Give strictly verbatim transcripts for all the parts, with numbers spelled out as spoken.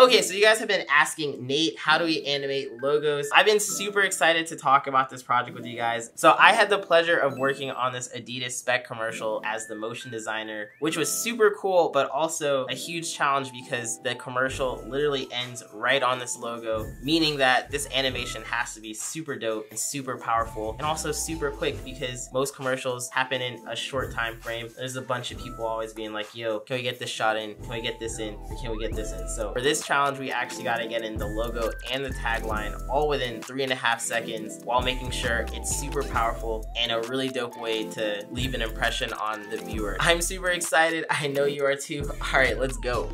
Okay, so you guys have been asking, Nate, how do we animate logos? I've been super excited to talk about this project with you guys. So I had the pleasure of working on this Adidas spec commercial as the motion designer, which was super cool, but also a huge challenge because the commercial literally ends right on this logo, meaning that this animation has to be super dope and super powerful and also super quick because most commercials happen in a short time frame. There's a bunch of people always being like, yo, can we get this shot in? Can we get this in? Or can we get this in? So for this challenge, we actually got to get in the logo and the tagline all within three and a half seconds while making sure it's super powerful and a really dope way to leave an impression on the viewer. I'm super excited. I know you are too. All right, let's go.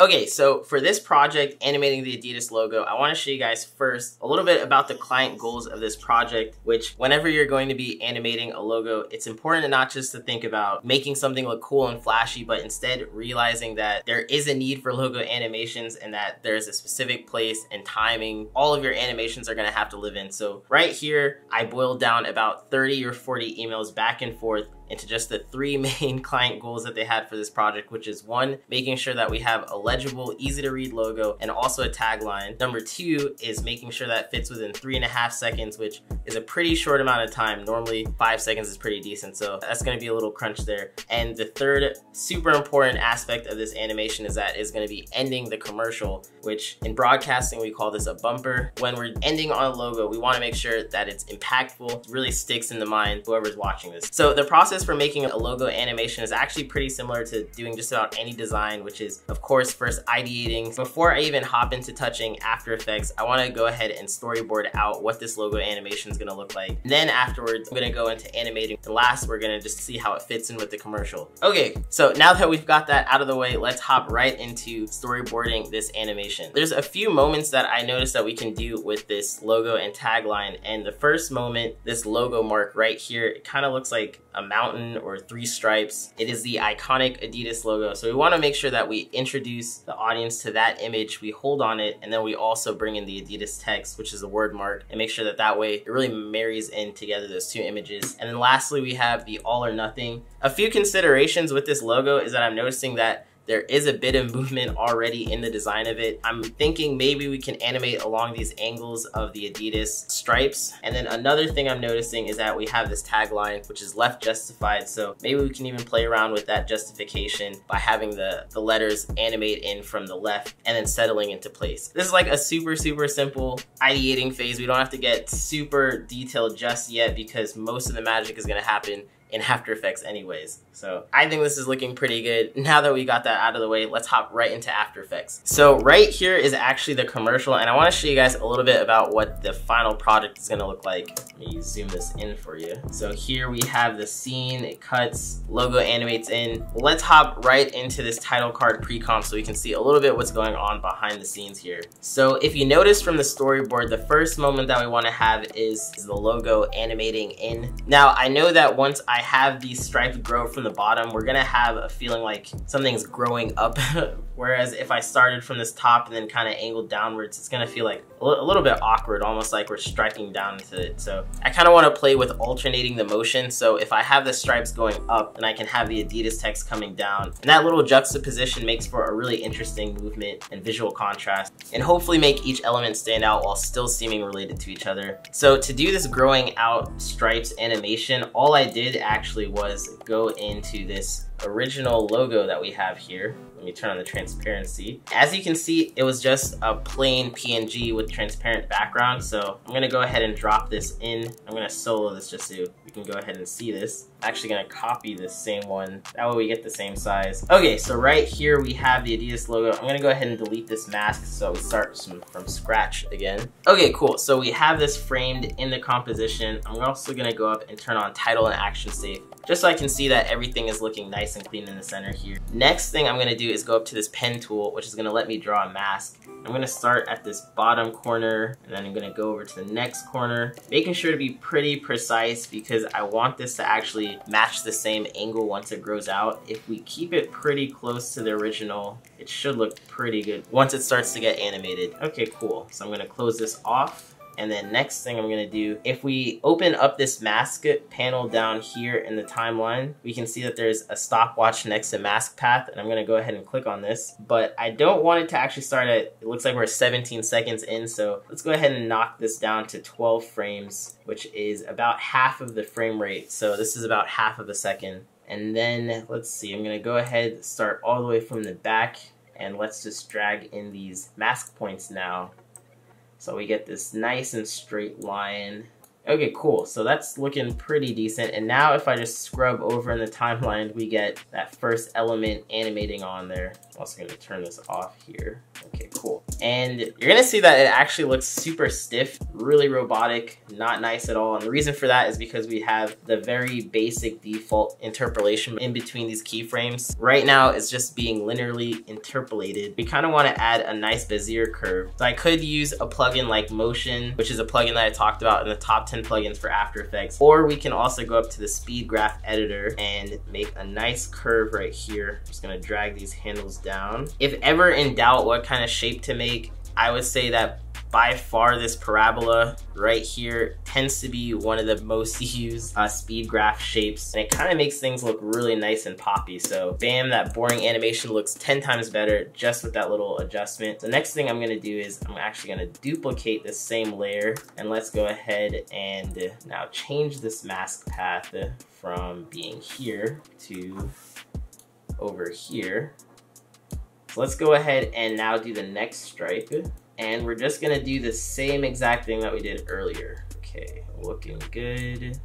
Okay, so for this project, animating the Adidas logo, I wanna show you guys first a little bit about the client goals of this project, which whenever you're going to be animating a logo, it's important to not just to think about making something look cool and flashy, but instead realizing that there is a need for logo animations and that there's a specific place and timing all of your animations are gonna have to live in. So right here, I boiled down about thirty or forty emails back and forth into just the three main client goals that they had for this project, which is one, making sure that we have a legible, easy to read logo and also a tagline. Number two is making sure that fits within three and a half seconds, which is a pretty short amount of time. Normally five seconds is pretty decent, so that's gonna be a little crunch there. And the third super important aspect of this animation is that it's gonna be ending the commercial, which in broadcasting, we call this a bumper. When we're ending on a logo, we wanna make sure that it's impactful, really sticks in the mind, whoever's watching this. So the process for making a logo animation is actually pretty similar to doing just about any design, which is of course first ideating. Before I even hop into touching After Effects, I want to go ahead and storyboard out what this logo animation is going to look like. And then afterwards, I'm going to go into animating. And last, we're going to just see how it fits in with the commercial. Okay, so now that we've got that out of the way, let's hop right into storyboarding this animation. There's a few moments that I noticed that we can do with this logo and tagline. And the first moment, this logo mark right here, it kind of looks like a mountain or three stripes. It is the iconic Adidas logo. So we want to make sure that we introduce the audience to that image, we hold on it, and then we also bring in the Adidas text, which is the word mark, and make sure that that way it really marries in together those two images. And then lastly, we have the all or nothing. A few considerations with this logo is that I'm noticing that there is a bit of movement already in the design of it. I'm thinking maybe we can animate along these angles of the Adidas stripes. And then another thing I'm noticing is that we have this tagline, which is left justified. So maybe we can even play around with that justification by having the, the letters animate in from the left and then settling into place. This is like a super, super simple ideating phase. We don't have to get super detailed just yet because most of the magic is gonna happen in After Effects anyways. So I think this is looking pretty good. Now that we got that out of the way, let's hop right into After Effects. So right here is actually the commercial, and I wanna show you guys a little bit about what the final product is gonna look like. Let me zoom this in for you. So here we have the scene, it cuts, logo animates in. Let's hop right into this title card pre-comp so we can see a little bit what's going on behind the scenes here. So if you notice from the storyboard, the first moment that we wanna have is, is the logo animating in. Now, I know that once I have these stripes grow from the bottom, we're gonna have a feeling like something's growing up. Whereas if I started from this top and then kind of angled downwards, it's gonna feel like a, a little bit awkward, almost like we're striking down into it. So I kind of want to play with alternating the motion. So if I have the stripes going up, then I can have the Adidas text coming down. And that little juxtaposition makes for a really interesting movement and visual contrast, and hopefully make each element stand out while still seeming related to each other. So to do this growing out stripes animation, all I did actually was go into this original logo that we have here. Let me turn on the transparency. As you can see, it was just a plain P N G with transparent background. So I'm gonna go ahead and drop this in. I'm gonna solo this just so we can go ahead and see this. I'm actually gonna copy this same one. That way we get the same size. Okay, so right here we have the Adidas logo. I'm gonna go ahead and delete this mask so we start from, from scratch again. Okay, cool. So we have this framed in the composition. I'm also gonna go up and turn on title and action save, just so I can see that everything is looking nice and clean in the center here. Next thing I'm gonna do is go up to this pen tool, which is gonna let me draw a mask. I'm gonna start at this bottom corner, and then I'm gonna go over to the next corner, making sure to be pretty precise because I want this to actually match the same angle once it grows out. If we keep it pretty close to the original, it should look pretty good once it starts to get animated. Okay, cool. So I'm gonna close this off. And then next thing I'm gonna do, if we open up this mask panel down here in the timeline, we can see that there's a stopwatch next to mask path, and I'm gonna go ahead and click on this. But I don't want it to actually start at, it looks like we're seventeen seconds in, so let's go ahead and knock this down to twelve frames, which is about half of the frame rate. So this is about half of a second. And then, let's see, I'm gonna go ahead, start all the way from the back, and let's just drag in these mask points now. So we get this nice and straight line. Okay, cool, so that's looking pretty decent. And now if I just scrub over in the timeline, we get that first element animating on there. I'm also gonna turn this off here. Okay, cool. And you're gonna see that it actually looks super stiff, really robotic, not nice at all. And the reason for that is because we have the very basic default interpolation in between these keyframes. Right now, it's just being linearly interpolated. We kinda wanna add a nice Bezier curve. So I could use a plugin like Motion, which is a plugin that I talked about in the top ten plugins for After Effects, or we can also go up to the speed graph editor and make a nice curve right here. I'm just gonna drag these handles down. If ever in doubt what kind of shape to make, I would say that by far this parabola right here tends to be one of the most used uh, speed graph shapes, and it kind of makes things look really nice and poppy. So bam, that boring animation looks ten times better just with that little adjustment. The next thing I'm gonna do is I'm actually gonna duplicate this same layer, and let's go ahead and now change this mask path from being here to over here. So let's go ahead and now do the next stripe. And we're just gonna do the same exact thing that we did earlier. Okay, looking good.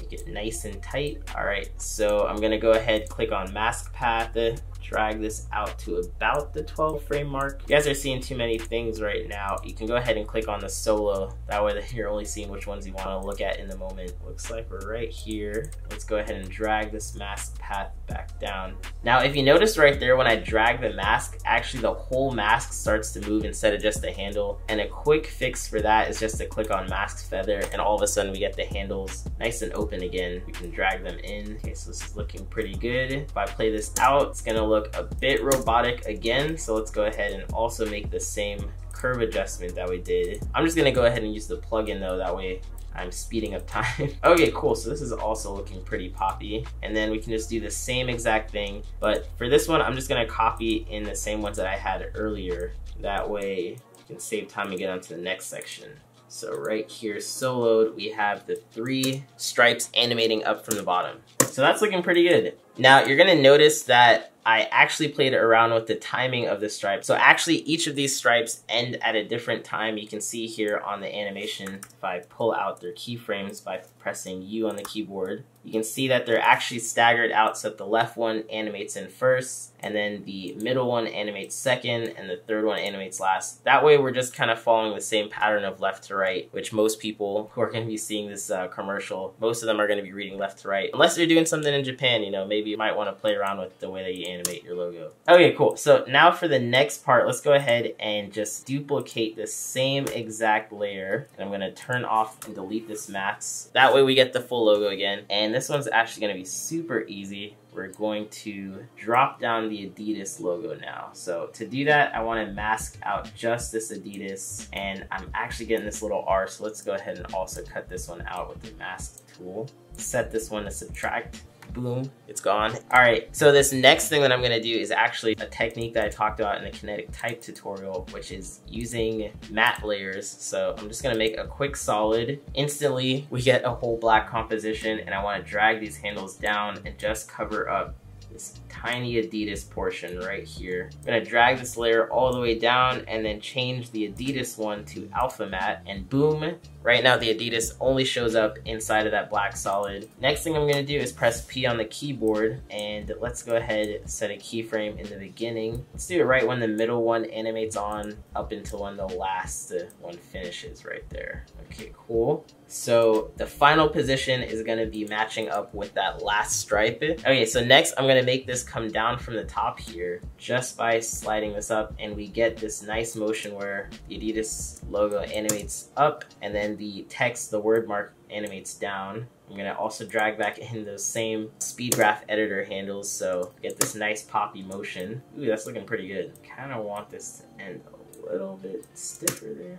Make it nice and tight. All right, so I'm gonna go ahead, click on mask path, drag this out to about the twelve frame mark. You guys are seeing too many things right now. You can go ahead and click on the solo. That way you're only seeing which ones you wanna look at in the moment. Looks like we're right here. Let's go ahead and drag this mask path back down. Now, if you notice right there, when I drag the mask, actually the whole mask starts to move instead of just the handle. And a quick fix for that is just to click on mask feather, and all of a sudden we get the handles nice and open again. We can drag them in. Okay, so this is looking pretty good. If I play this out, it's gonna look Look a bit robotic again, so let's go ahead and also make the same curve adjustment that we did. I'm just gonna go ahead and use the plugin though, that way I'm speeding up time. Okay, cool, so this is also looking pretty poppy. And then we can just do the same exact thing, but for this one, I'm just gonna copy in the same ones that I had earlier. That way you can save time and get onto the next section. So right here, soloed, we have the three stripes animating up from the bottom. So that's looking pretty good. Now you're gonna notice that I actually played around with the timing of the stripe. So actually each of these stripes end at a different time. You can see here on the animation, if I pull out their keyframes by pressing U on the keyboard, you can see that they're actually staggered out so that the left one animates in first, and then the middle one animates second, and the third one animates last. That way we're just kind of following the same pattern of left to right, which most people who are gonna be seeing this uh, commercial, most of them are gonna be reading left to right. Unless you're doing something in Japan, you know, maybe you might wanna play around with the way that you animate your logo. Okay, cool. So now for the next part, let's go ahead and just duplicate the same exact layer. And I'm gonna turn off and delete this mask. That way we get the full logo again. And this one's actually gonna be super easy. We're going to drop down the Adidas logo now. So to do that, I wanna mask out just this Adidas, and I'm actually getting this little R, so let's go ahead and also cut this one out with the mask tool. Set this one to subtract. Boom, it's gone. All right, so this next thing that I'm gonna do is actually a technique that I talked about in the kinetic type tutorial, which is using matte layers. So I'm just gonna make a quick solid. Instantly, we get a whole black composition, and I wanna drag these handles down and just cover up this tiny Adidas portion right here. I'm gonna drag this layer all the way down and then change the Adidas one to alpha matte, and boom, right now the Adidas only shows up inside of that black solid. Next thing I'm gonna do is press P on the keyboard, and let's go ahead and set a keyframe in the beginning. Let's do it right when the middle one animates on up until when the last one finishes right there. Okay, cool. So the final position is gonna be matching up with that last stripe. Okay, so next I'm gonna make this come down from the top here just by sliding this up, and we get this nice motion where the Adidas logo animates up and then the text, the word mark, animates down. I'm gonna also drag back in those same speed graph editor handles, so get this nice poppy motion. Ooh, that's looking pretty good. Kinda want this to end a little bit stiffer there.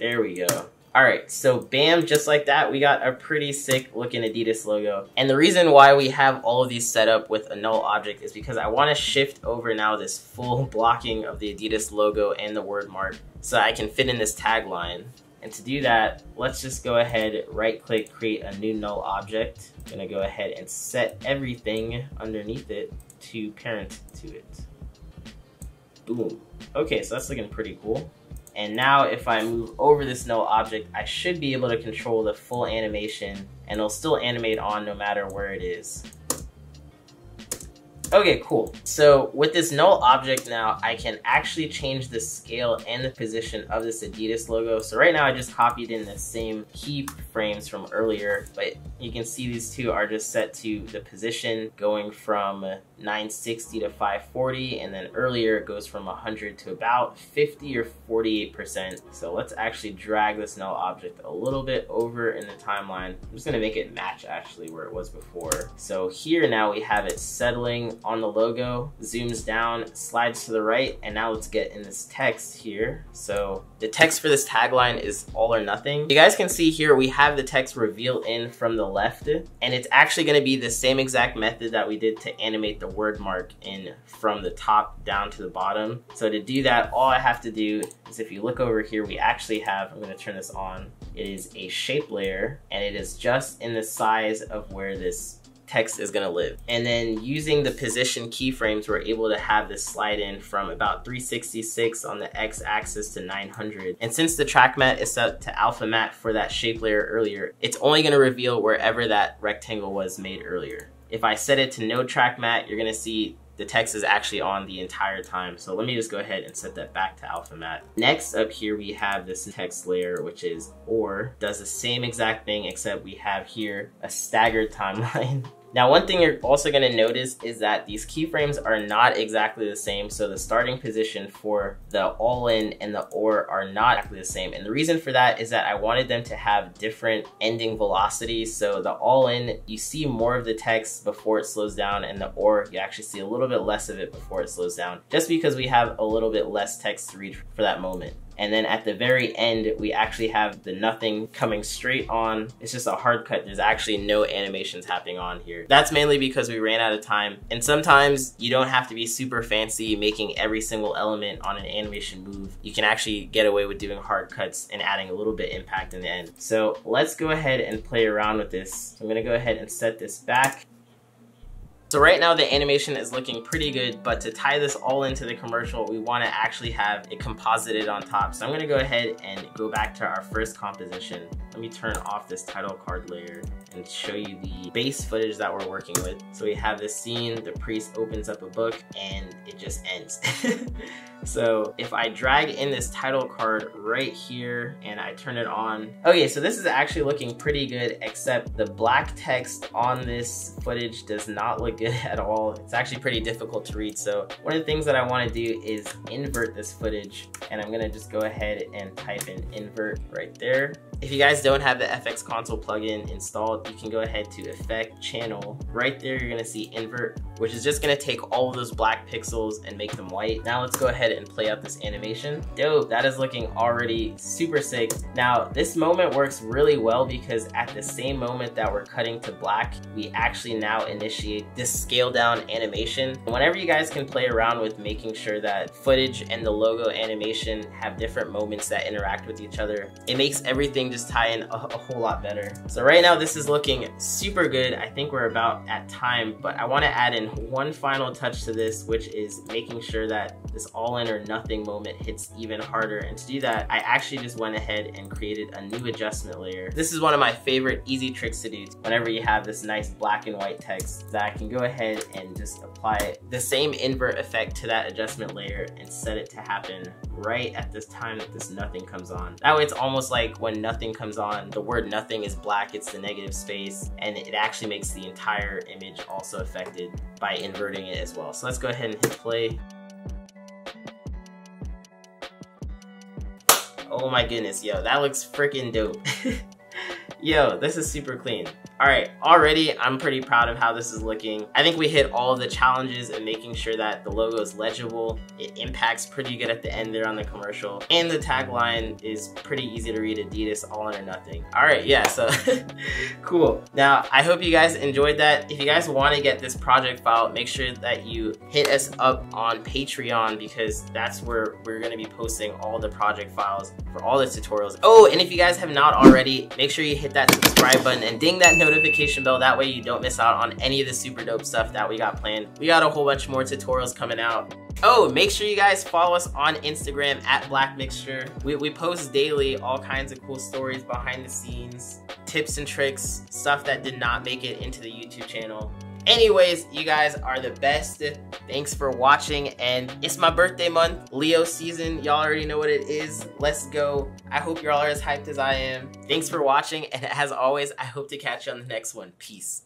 There we go. All right, so bam, just like that, we got a pretty sick looking Adidas logo. And the reason why we have all of these set up with a null object is because I wanna shift over now this full blocking of the Adidas logo and the word mark so I can fit in this tagline. And to do that, let's just go ahead, right click, create a new null object. I'm gonna go ahead and set everything underneath it to parent to it. Boom. Okay, so that's looking pretty cool. And now if I move over this null object, I should be able to control the full animation and it'll still animate on no matter where it is. Okay, cool. So with this null object now, I can actually change the scale and the position of this Adidas logo. So right now I just copied in the same key frames from earlier, but you can see these two are just set to the position going from nine sixty to five forty, and then earlier it goes from one hundred to about fifty or forty-eight percent. So let's actually drag this null object a little bit over in the timeline. I'm just gonna make it match actually where it was before. So here now we have it settling on the logo, zooms down, slides to the right, and now let's get in this text here. So the text for this tagline is all or nothing. You guys can see here we have the text reveal in from the left, and it's actually going to be the same exact method that we did to animate the word mark in from the top down to the bottom. So to do that, all I have to do is, if you look over here, we actually have, I'm going to turn this on, it is a shape layer, and it is just in the size of where this text is gonna live. And then using the position keyframes, we're able to have this slide in from about three sixty-six on the x-axis to nine hundred. And since the track mat is set to alpha mat for that shape layer earlier, it's only gonna reveal wherever that rectangle was made earlier. If I set it to no track mat, you're gonna see the text is actually on the entire time. So let me just go ahead and set that back to alpha mat. Next up here, we have this text layer, which is or, does the same exact thing, except we have here a staggered timeline. Now, one thing you're also gonna notice is that these keyframes are not exactly the same. So the starting position for the all in and the or are not exactly the same. And the reason for that is that I wanted them to have different ending velocities. So the all in, you see more of the text before it slows down, and the or, you actually see a little bit less of it before it slows down, just because we have a little bit less text to read for that moment. And then at the very end, we actually have the nothing coming straight on. It's just a hard cut. There's actually no animations happening on here. That's mainly because we ran out of time. And sometimes you don't have to be super fancy making every single element on an animation move. You can actually get away with doing hard cuts and adding a little bit impact in the end. So let's go ahead and play around with this. I'm gonna go ahead and set this back. So right now the animation is looking pretty good, but to tie this all into the commercial, we wanna actually have it composited on top. So I'm gonna go ahead and go back to our first composition. Let me turn off this title card layer and show you the base footage that we're working with. So we have this scene, the priest opens up a book and it just ends. So if I drag in this title card right here and I turn it on. Okay, so this is actually looking pretty good, except the black text on this footage does not look good at all. It's actually pretty difficult to read. So one of the things that I wanna do is invert this footage, and I'm gonna just go ahead and type in invert right there. If you guys don't have the F X console plugin installed, you can go ahead to Effect, Channel. Right there, you're gonna see Invert, which is just gonna take all of those black pixels and make them white. Now let's go ahead and play out this animation. Dope, that is looking already super sick. Now, this moment works really well because at the same moment that we're cutting to black, we actually now initiate this scale down animation. And whenever you guys can play around with making sure that footage and the logo animation have different moments that interact with each other, it makes everything just tie in a, a whole lot better. So right now this is looking super good. I think we're about at time, but I want to add in one final touch to this, which is making sure that this all in or nothing moment hits even harder. And to do that, I actually just went ahead and created a new adjustment layer. This is one of my favorite easy tricks to do whenever you have this nice black and white text, that I can go ahead and just apply the same invert effect to that adjustment layer and set it to happen right at this time that this nothing comes on. That way it's almost like when nothing comes on, the word nothing is black, it's the negative space, and it actually makes the entire image also affected by inverting it as well. So let's go ahead and hit play. Oh my goodness, yo, that looks freaking dope. Yo, this is super clean. All right, already I'm pretty proud of how this is looking. I think we hit all of the challenges and making sure that the logo is legible. It impacts pretty good at the end there on the commercial. And the tagline is pretty easy to read, Adidas, all in or nothing. All right, yeah, so cool. Now, I hope you guys enjoyed that. If you guys wanna get this project file, make sure that you hit us up on Patreon because that's where we're gonna be posting all the project files for all the tutorials. Oh, and if you guys have not already, make sure you hit that subscribe button and ding that notification bell. That way you don't miss out on any of the super dope stuff that we got planned. We got a whole bunch more tutorials coming out. Oh, make sure you guys follow us on Instagram at Black Mixture. We, we post daily all kinds of cool stories, behind the scenes, tips and tricks, stuff that did not make it into the YouTube channel. Anyways, you guys are the best. Thanks for watching, and it's my birthday month, Leo season. Y'all already know what it is. Let's go. I hope you're all as hyped as I am. Thanks for watching, and as always, I hope to catch you on the next one. Peace.